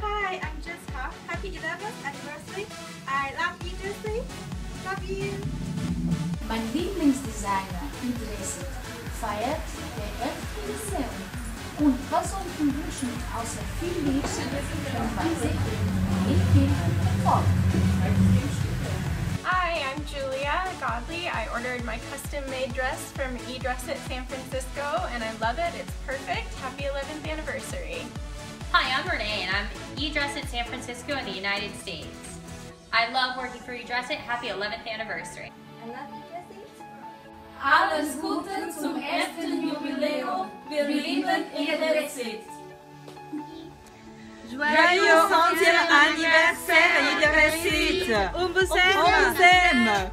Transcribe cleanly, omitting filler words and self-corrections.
Hi, I'm Jessica. Happy 11th anniversary. I love you, Jessica. Love you. My Lieblings Designer interessiert feiert der 11. Und was soll ich wünschen, außer viel Liebe, Weise und viel Erfolg. Hi, I'm Julia Godley. I ordered my custom-made dress from eDressit San Francisco, and I love it. It's perfect. Happy 11th anniversary. Hi, I'm Renee, and I'm eDressit San Francisco in the United States. I love working for eDressit. Happy 11th anniversary. I love eDressit. Alles Gute zum ersten Jubiläum. Wir lieben eDressit. Joyeux 11e anniversaire eDressit. On vous aime.